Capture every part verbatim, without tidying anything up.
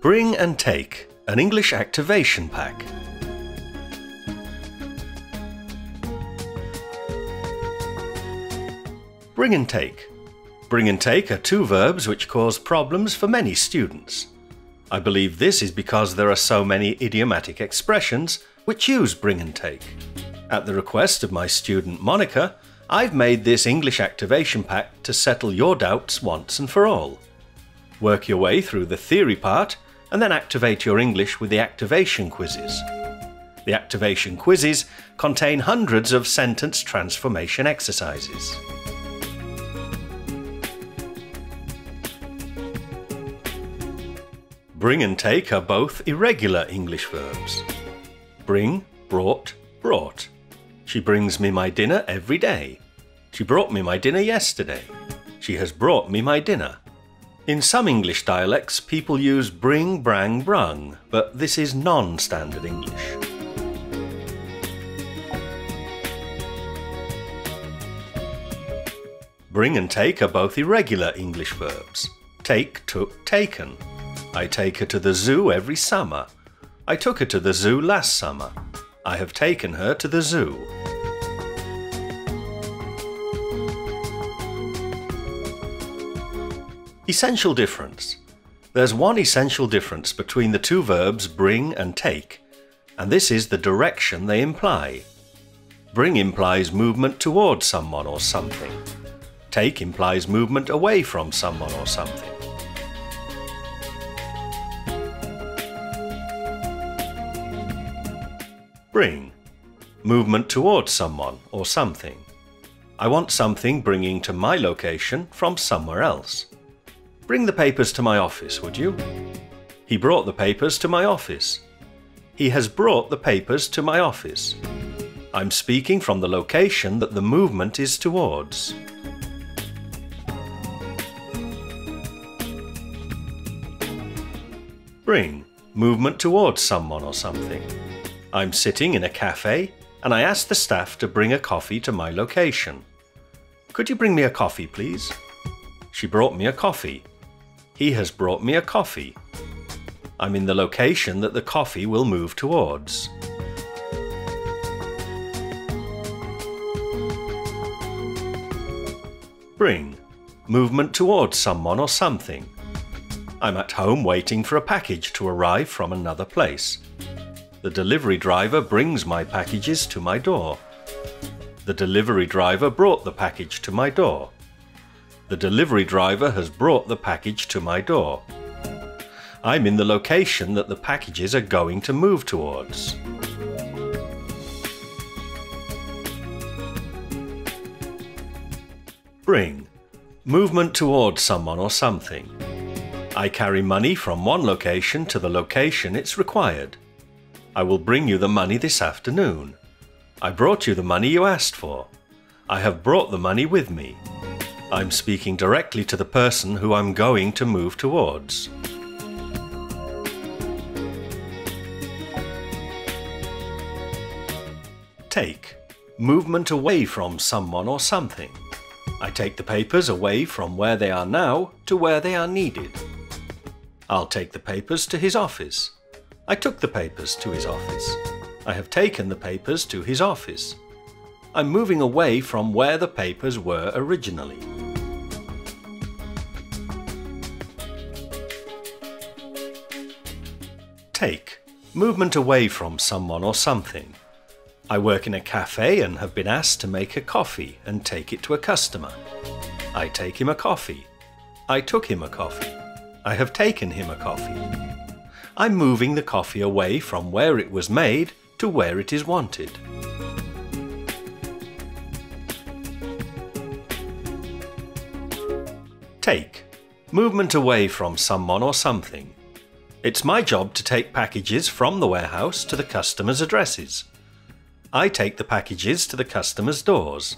Bring and Take, an English activation pack. Bring and take. Bring and take are two verbs which cause problems for many students. I believe this is because there are so many idiomatic expressions which use bring and take. At the request of my student Monica, I've made this English activation pack to settle your doubts once and for all. Work your way through the theory part and then activate your English with the activation quizzes. The activation quizzes contain hundreds of sentence transformation exercises. Bring and take are both irregular English verbs. Bring, brought, brought. She brings me my dinner every day. She brought me my dinner yesterday. She has brought me my dinner. In some English dialects, people use bring, brang, brung, but this is non-standard English. Bring and take are both irregular English verbs. Take, took, taken. I take her to the zoo every summer. I took her to the zoo last summer. I have taken her to the zoo. Essential difference. There's one essential difference between the two verbs bring and take, and this is the direction they imply. Bring implies movement towards someone or something. Take implies movement away from someone or something. Bring. Movement towards someone or something. I want something bringing to my location from somewhere else. Bring the papers to my office, would you? He brought the papers to my office. He has brought the papers to my office. I'm speaking from the location that the movement is towards. Bring. Movement towards someone or something. I'm sitting in a cafe and I asked the staff to bring a coffee to my location. Could you bring me a coffee, please? She brought me a coffee. He has brought me a coffee. I'm in the location that the coffee will move towards. Bring. Movement towards someone or something. I'm at home waiting for a package to arrive from another place. The delivery driver brings my packages to my door. The delivery driver brought the package to my door. The delivery driver has brought the package to my door. I'm in the location that the packages are going to move towards. Bring. Movement towards someone or something. I carry money from one location to the location it's required. I will bring you the money this afternoon. I brought you the money you asked for. I have brought the money with me. I'm speaking directly to the person who I'm going to move towards. Take. Movement away from someone or something. I take the papers away from where they are now to where they are needed. I'll take the papers to his office. I took the papers to his office. I have taken the papers to his office. I'm moving away from where the papers were originally. Take. Movement away from someone or something. I work in a cafe and have been asked to make a coffee and take it to a customer. I take him a coffee. I took him a coffee. I have taken him a coffee. I'm moving the coffee away from where it was made to where it is wanted. Take. Movement away from someone or something. It's my job to take packages from the warehouse to the customer's addresses. I take the packages to the customer's doors.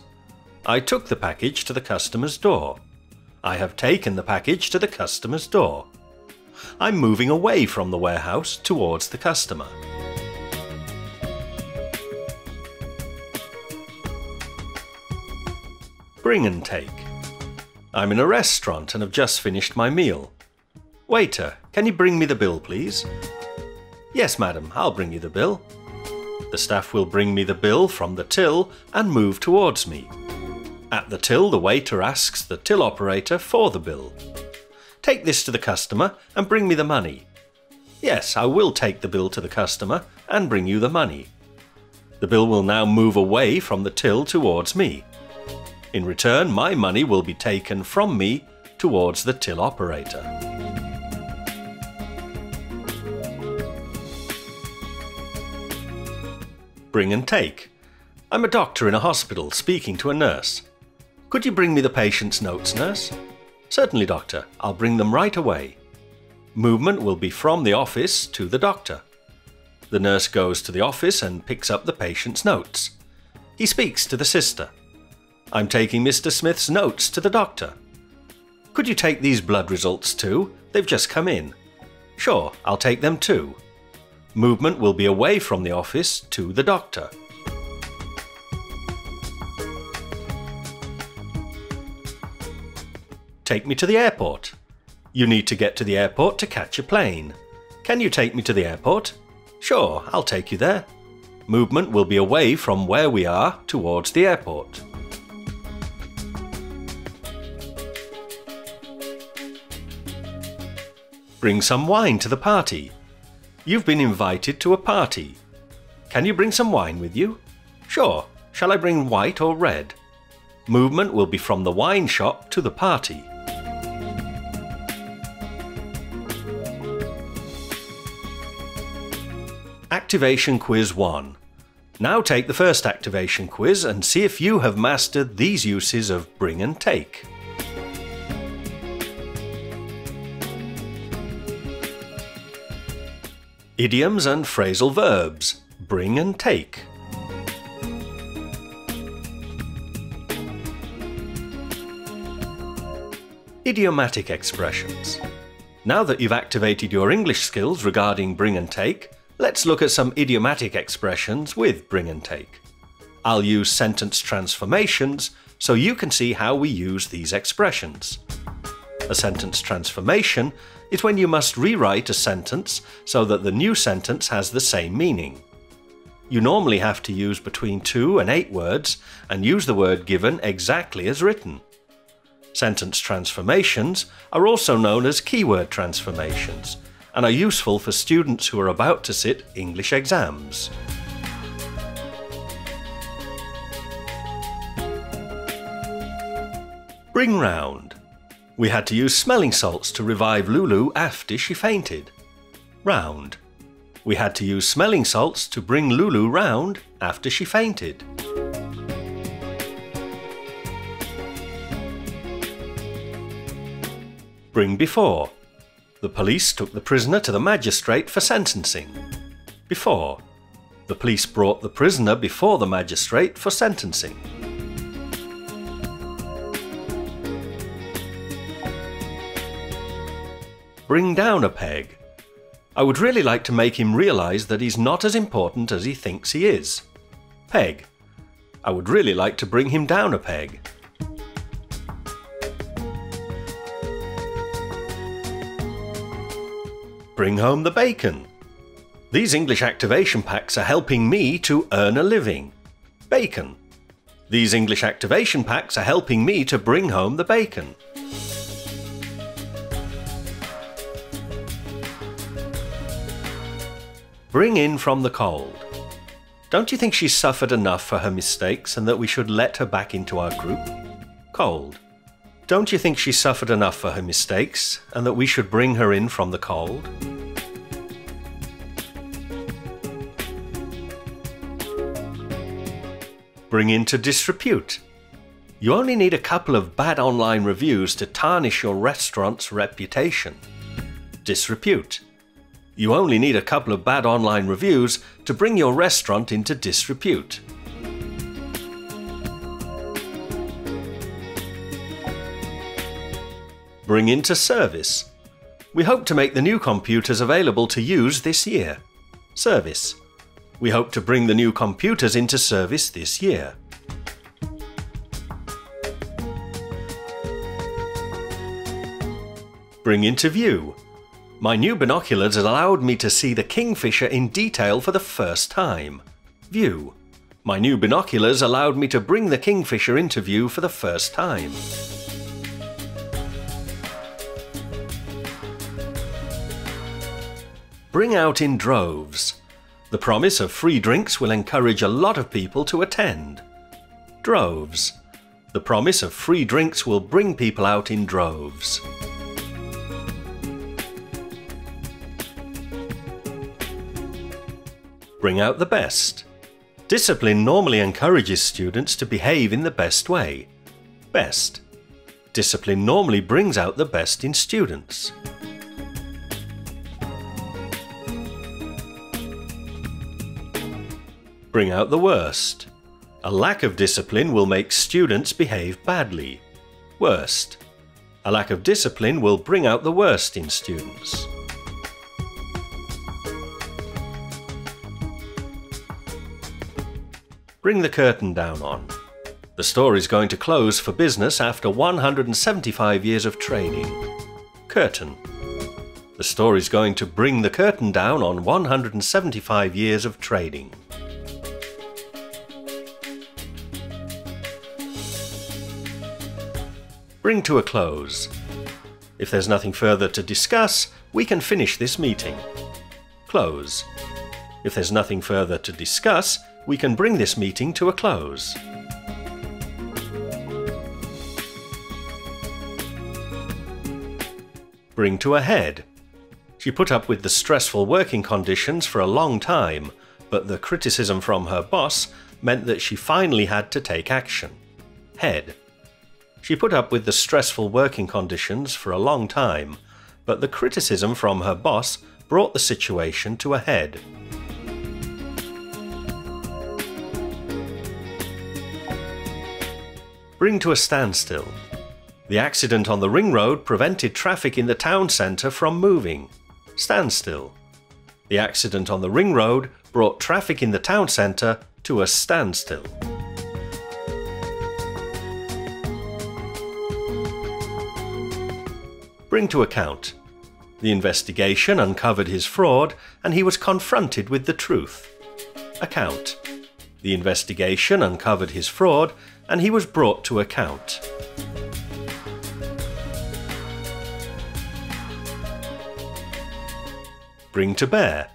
I took the package to the customer's door. I have taken the package to the customer's door. I'm moving away from the warehouse towards the customer. Bring and take. I'm in a restaurant and have just finished my meal. Waiter, can you bring me the bill, please? Yes, madam, I'll bring you the bill. The staff will bring me the bill from the till and move towards me. At the till, the waiter asks the till operator for the bill. Take this to the customer and bring me the money. Yes, I will take the bill to the customer and bring you the money. The bill will now move away from the till towards me. In return, my money will be taken from me towards the till operator. Bring and take. I'm a doctor in a hospital speaking to a nurse. Could you bring me the patient's notes, nurse? Certainly, doctor. I'll bring them right away. Movement will be from the office to the doctor. The nurse goes to the office and picks up the patient's notes. He speaks to the sister. I'm taking Mister Smith's notes to the doctor. Could you take these blood results too? They've just come in. Sure, I'll take them too. Movement will be away from the office to the doctor. Take me to the airport. You need to get to the airport to catch a plane. Can you take me to the airport? Sure, I'll take you there. Movement will be away from where we are towards the airport. Bring some wine to the party. You've been invited to a party. Can you bring some wine with you? Sure. Shall I bring white or red? Movement will be from the wine shop to the party. Activation Quiz one. Now take the first activation quiz and see if you have mastered these uses of bring and take. Idioms and phrasal verbs. Bring and take. Idiomatic expressions. Now that you've activated your English skills regarding bring and take, let's look at some idiomatic expressions with bring and take. I'll use sentence transformations so you can see how we use these expressions. A sentence transformation is when you must rewrite a sentence so that the new sentence has the same meaning. You normally have to use between two and eight words and use the word given exactly as written. Sentence transformations are also known as keyword transformations and are useful for students who are about to sit English exams. Bring round. We had to use smelling salts to revive Lulu after she fainted. Round. We had to use smelling salts to bring Lulu round after she fainted. Bring before. The police took the prisoner to the magistrate for sentencing. Before. The police brought the prisoner before the magistrate for sentencing. Bring down a peg. I would really like to make him realise that he's not as important as he thinks he is. Peg. I would really like to bring him down a peg. Bring home the bacon. These English activation packs are helping me to earn a living. Bacon. These English activation packs are helping me to bring home the bacon. Bring in from the cold. Don't you think she's suffered enough for her mistakes and that we should let her back into our group? Cold. Don't you think she's suffered enough for her mistakes and that we should bring her in from the cold? Bring into disrepute. You only need a couple of bad online reviews to tarnish your restaurant's reputation. Disrepute. You only need a couple of bad online reviews to bring your restaurant into disrepute. Bring into service. We hope to make the new computers available to use this year. Service. We hope to bring the new computers into service this year. Bring into view. My new binoculars allowed me to see the kingfisher in detail for the first time. View. My new binoculars allowed me to bring the kingfisher into view for the first time. Bring out in droves. The promise of free drinks will encourage a lot of people to attend. Droves. The promise of free drinks will bring people out in droves. Bring out the best. Discipline normally encourages students to behave in the best way. Best. Discipline normally brings out the best in students. Bring out the worst. A lack of discipline will make students behave badly. Worst. A lack of discipline will bring out the worst in students. Bring the curtain down on. The store is going to close for business after one hundred seventy-five years of trading. Curtain. The store is going to bring the curtain down on one hundred seventy-five years of trading. Bring to a close. If there's nothing further to discuss, we can finish this meeting. Close. If there's nothing further to discuss, we can bring this meeting to a close. Bring to a head. She put up with the stressful working conditions for a long time, but the criticism from her boss meant that she finally had to take action. Head. She put up with the stressful working conditions for a long time, but the criticism from her boss brought the situation to a head. Bring to a standstill. The accident on the ring road prevented traffic in the town centre from moving. Standstill. The accident on the ring road brought traffic in the town centre to a standstill. Bring to account. The investigation uncovered his fraud and he was confronted with the truth. Account. The investigation uncovered his fraud and he was brought to account. Bring to bear.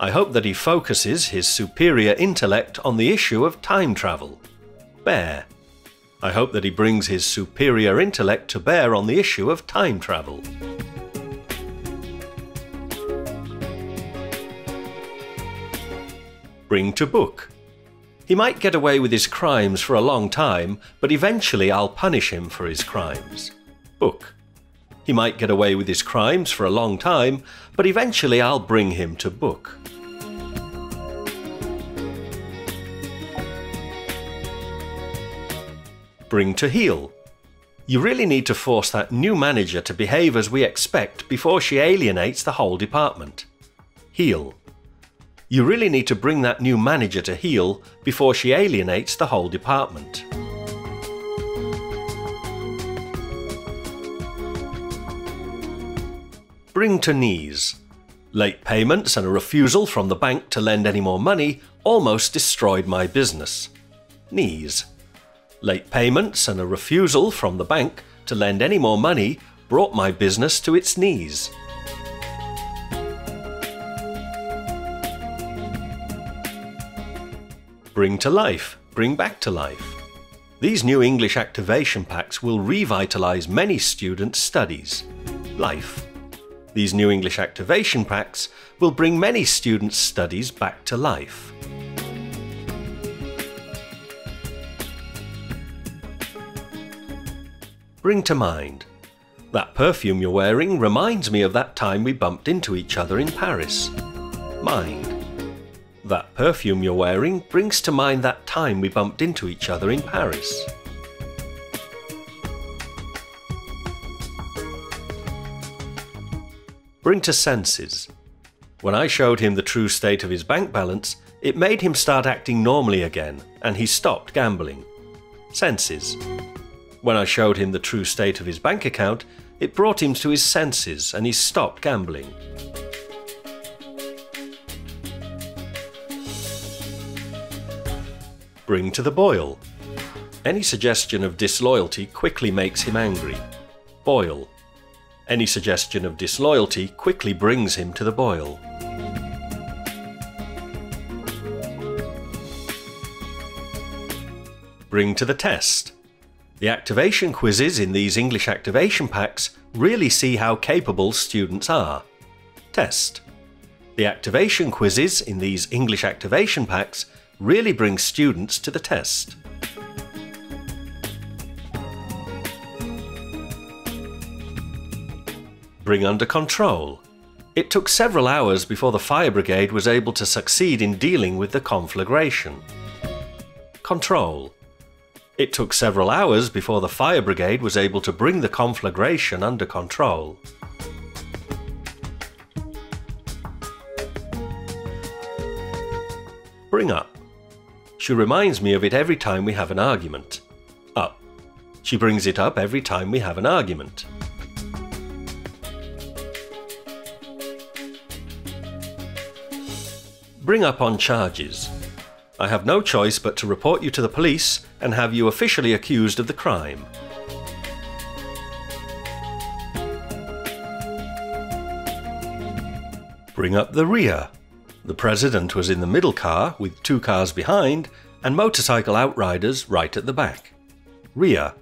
I hope that he focuses his superior intellect on the issue of time travel. Bear. I hope that he brings his superior intellect to bear on the issue of time travel. Bring to book. He might get away with his crimes for a long time, but eventually I'll punish him for his crimes. Book. He might get away with his crimes for a long time, but eventually I'll bring him to book. Bring to heel. You really need to force that new manager to behave as we expect before she alienates the whole department. Heel. You really need to bring that new manager to heel before she alienates the whole department. Bring to knees. Late payments and a refusal from the bank to lend any more money almost destroyed my business. Knees. Late payments and a refusal from the bank to lend any more money brought my business to its knees. Bring to life. Bring back to life. These new English activation packs will revitalise many students' studies. Life. These new English activation packs will bring many students' studies back to life. Bring to mind. That perfume you're wearing reminds me of that time we bumped into each other in Paris. Mind. That perfume you're wearing brings to mind that time we bumped into each other in Paris. Bring to senses. When I showed him the true state of his bank balance, it made him start acting normally again, and he stopped gambling. Senses. When I showed him the true state of his bank account, It brought him to his senses and he stopped gambling. Bring to the boil. Any suggestion of disloyalty quickly makes him angry. Boil. Any suggestion of disloyalty quickly brings him to the boil. Bring to the test. The activation quizzes in these English activation packs really see how capable students are. Test. The activation quizzes in these English activation packs really bring students to the test. Bring under control. It took several hours before the fire brigade was able to succeed in dealing with the conflagration. Control. It took several hours before the fire brigade was able to bring the conflagration under control. Bring up. She reminds me of it every time we have an argument. Up. She brings it up every time we have an argument. Bring up on charges. I have no choice but to report you to the police and have you officially accused of the crime. Bring up the rear. The president was in the middle car with two cars behind and motorcycle outriders right at the back. Rear.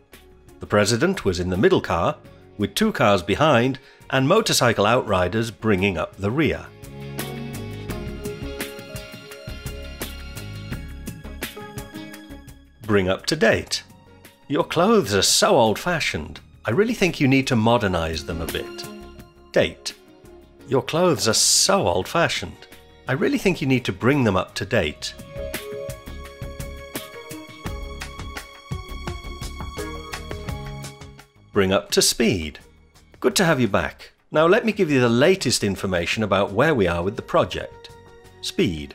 The president was in the middle car with two cars behind and motorcycle outriders bringing up the rear. Bring up to date. Your clothes are so old-fashioned. I really think you need to modernize them a bit. Date. Your clothes are so old-fashioned. I really think you need to bring them up to date. Bring up to speed. Good to have you back. Now let me give you the latest information about where we are with the project. Speed.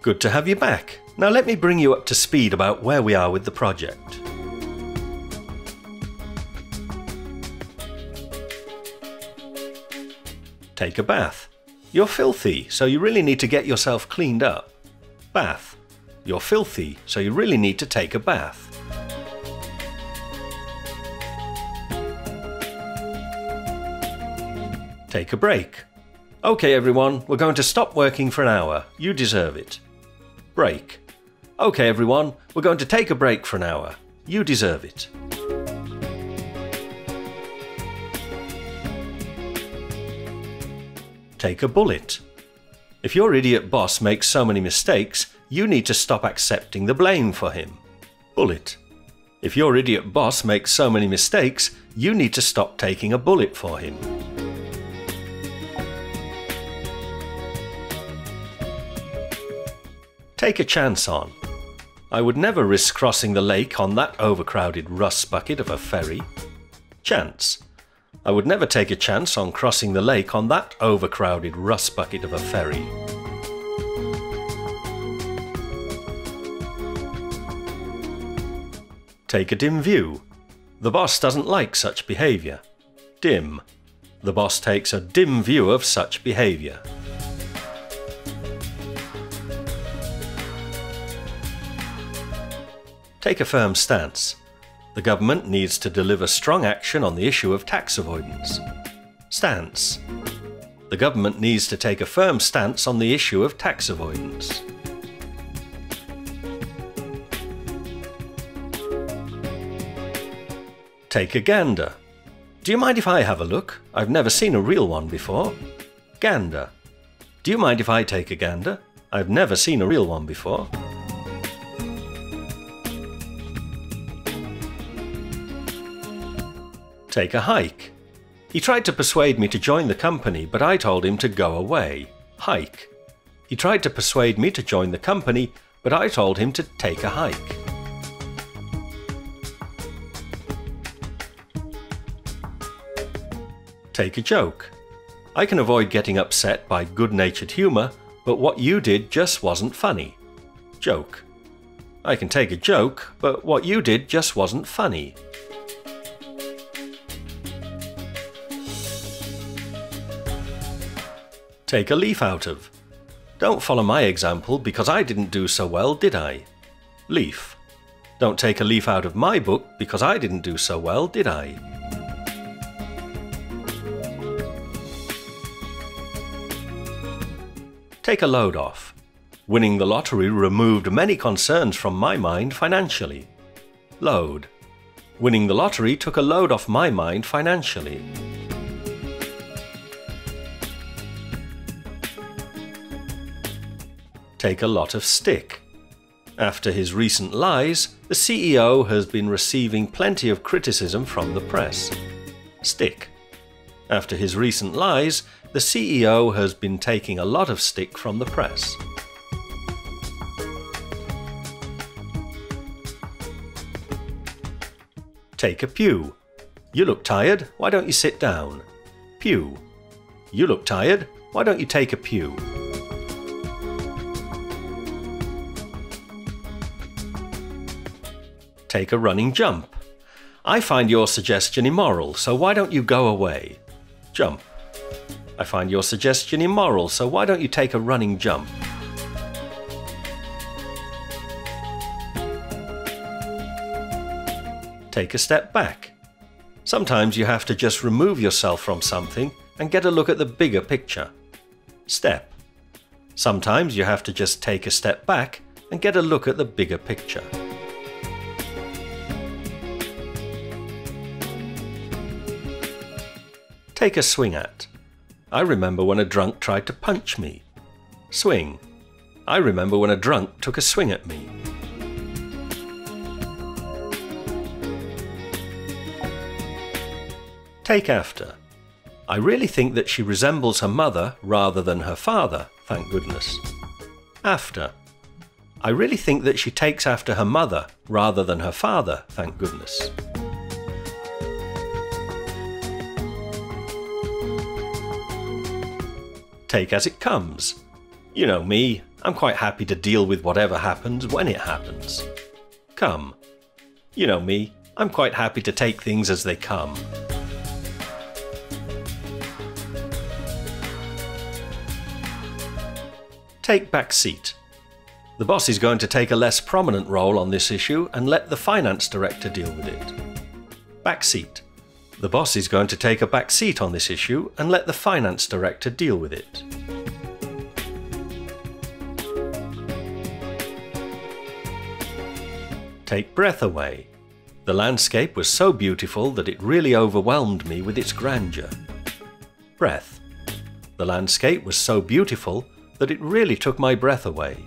Good to have you back. Now let me bring you up to speed about where we are with the project. Take a bath. You're filthy, so you really need to get yourself cleaned up. Bath. You're filthy, so you really need to take a bath. Take a break. Okay everyone, we're going to stop working for an hour. You deserve it. Break. Okay everyone, we're going to take a break for an hour. You deserve it. Take a bullet. If your idiot boss makes so many mistakes, you need to stop accepting the blame for him. Bullet. If your idiot boss makes so many mistakes, you need to stop taking a bullet for him. Take a chance on. I would never risk crossing the lake on that overcrowded rust bucket of a ferry. Chance. I would never take a chance on crossing the lake on that overcrowded rust bucket of a ferry. Take a dim view. The boss doesn't like such behaviour. Dim. The boss takes a dim view of such behaviour. Take a firm stance. The government needs to deliver strong action on the issue of tax avoidance. Stance. The government needs to take a firm stance on the issue of tax avoidance. Take a gander. Do you mind if I have a look? I've never seen a real one before. Gander. Do you mind if I take a gander? I've never seen a real one before. Take a hike. He tried to persuade me to join the company, but I told him to go away. Hike. He tried to persuade me to join the company, but I told him to take a hike. Take a joke. I can avoid getting upset by good-natured humour, but what you did just wasn't funny. Joke. I can take a joke, but what you did just wasn't funny. take a leaf out of. Don't follow my example because I didn't do so well, did I? Leaf. Don't take a leaf out of my book because I didn't do so well, did I? Take a load off. Winning the lottery removed many concerns from my mind financially. Load. Winning the lottery took a load off my mind financially. Take a lot of stick. After his recent lies, the C E O has been receiving plenty of criticism from the press. Stick. After his recent lies, the C E O has been taking a lot of stick from the press. Take a pew. You look tired, why don't you sit down? Pew. You look tired, why don't you take a pew? Take a running jump. I find your suggestion immoral, so why don't you go away? Jump. I find your suggestion immoral, so why don't you take a running jump? Take a step back. Sometimes you have to just remove yourself from something and get a look at the bigger picture. Step. Sometimes you have to just take a step back and get a look at the bigger picture. Take a swing at. I remember when a drunk tried to punch me. Swing. I remember when a drunk took a swing at me. Take after. I really think that she resembles her mother rather than her father, thank goodness. After. I really think that she takes after her mother rather than her father, thank goodness. Take as it comes. You know me, I'm quite happy to deal with whatever happens when it happens. Come. You know me, I'm quite happy to take things as they come. Take back seat. The boss is going to take a less prominent role on this issue and let the finance director deal with it. Back seat. The boss is going to take a back seat on this issue and let the finance director deal with it. Take breath away. The landscape was so beautiful that it really overwhelmed me with its grandeur. Breath. The landscape was so beautiful that it really took my breath away.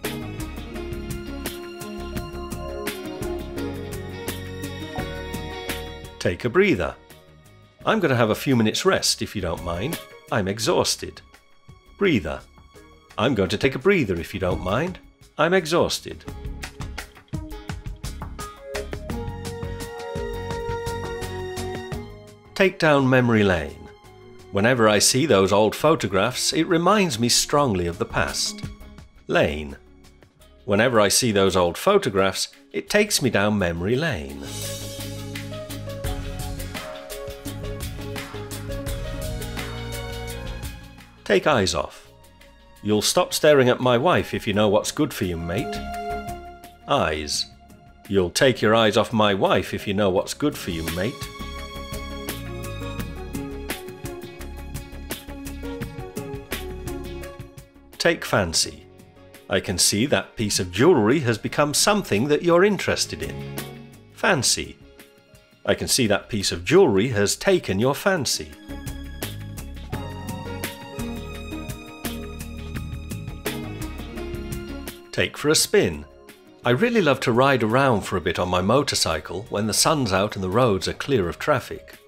Take a breather. I'm going to have a few minutes rest, if you don't mind. I'm exhausted. Breather. I'm going to take a breather, if you don't mind. I'm exhausted. Take down memory lane. Whenever I see those old photographs, it reminds me strongly of the past. Lane. Whenever I see those old photographs, it takes me down memory lane. Take eyes off. You'll stop staring at my wife if you know what's good for you, mate. Eyes. You'll take your eyes off my wife if you know what's good for you, mate. Take fancy. I can see that piece of jewellery has become something that you're interested in. Fancy. I can see that piece of jewellery has taken your fancy. Take for a spin. I really love to ride around for a bit on my motorcycle when the sun's out and the roads are clear of traffic.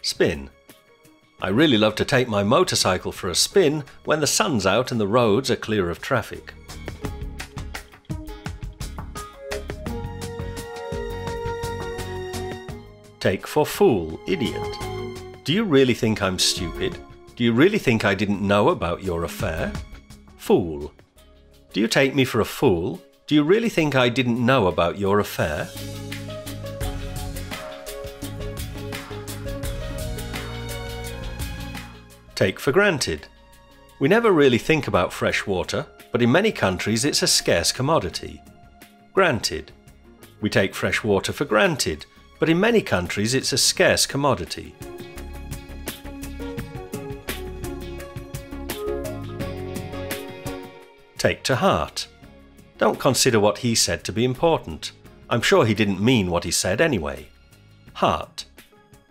Spin. I really love to take my motorcycle for a spin when the sun's out and the roads are clear of traffic. Take for fool, idiot. Do you really think I'm stupid? Do you really think I didn't know about your affair? Fool. Do you take me for a fool? Do you really think I didn't know about your affair? Take for granted. We never really think about fresh water, but in many countries it's a scarce commodity. Granted. We take fresh water for granted, but in many countries it's a scarce commodity. Take to heart. Don't consider what he said to be important. I'm sure he didn't mean what he said anyway. Heart.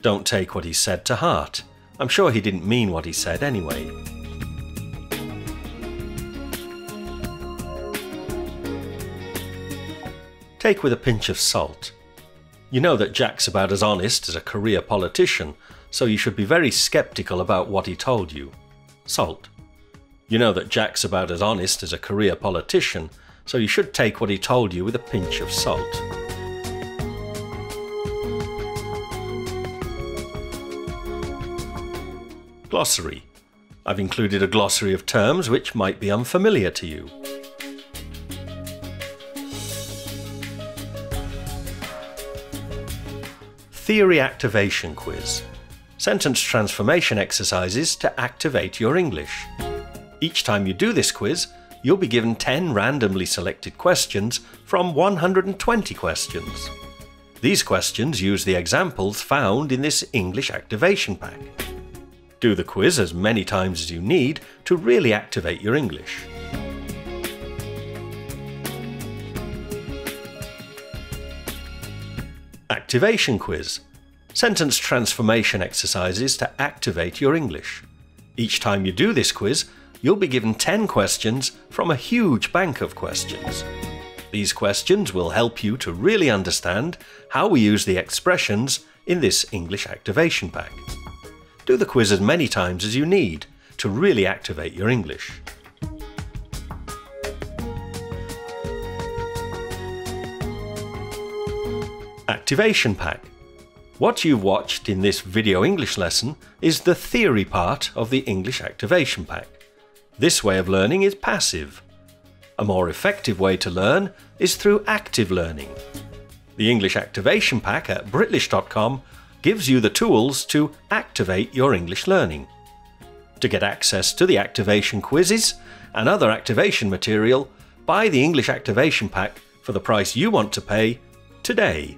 Don't take what he said to heart. I'm sure he didn't mean what he said anyway. Take with a pinch of salt. You know that Jack's about as honest as a career politician, so you should be very skeptical about what he told you. Salt. You know that Jack's about as honest as a career politician, so you should take what he told you with a pinch of salt. Glossary. I've included a glossary of terms which might be unfamiliar to you. Theory activation quiz. Sentence transformation exercises to activate your English. Each time you do this quiz, you'll be given ten randomly selected questions from one hundred twenty questions. These questions use the examples found in this English activation pack. Do the quiz as many times as you need to really activate your English. Activation quiz. Sentence transformation exercises to activate your English. Each time you do this quiz, you'll be given ten questions from a huge bank of questions. These questions will help you to really understand how we use the expressions in this English activation pack. Do the quiz as many times as you need to really activate your English. Activation pack. What you've watched in this video English lesson is the theory part of the English activation pack. This way of learning is passive. A more effective way to learn is through active learning. The English activation pack at Britlish dot com gives you the tools to activate your English learning. To get access to the activation quizzes and other activation material, buy the English activation pack for the price you want to pay today.